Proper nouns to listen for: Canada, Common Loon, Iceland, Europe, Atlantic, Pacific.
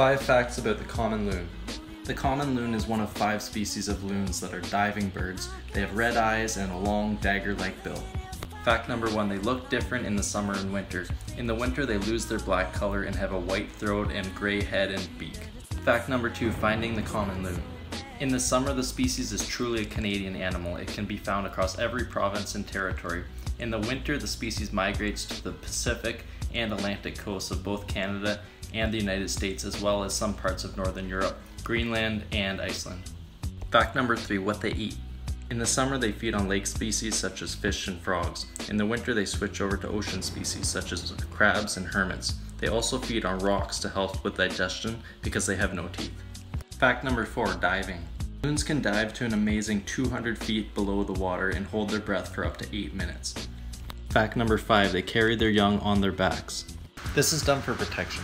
5 facts about the common loon. The common loon is one of 5 species of loons that are diving birds. They have red eyes and a long, dagger-like bill. Fact number 1, they look different in the summer and winter. In the winter, they lose their black color and have a white throat and gray head and beak. Fact number 2, finding the common loon. In the summer, the species is truly a Canadian animal. It can be found across every province and territory. In the winter, the species migrates to the Pacific and Atlantic coasts of both Canada and the United States, as well as some parts of Northern Europe, Greenland, and Iceland. Fact number 3, what they eat. In the summer, they feed on lake species such as fish and frogs. In the winter, they switch over to ocean species such as crabs and hermits. They also feed on rocks to help with digestion because they have no teeth. Fact number 4, diving. Loons can dive to an amazing 200 feet below the water and hold their breath for up to 8 minutes. Fact number 5, they carry their young on their backs. This is done for protection.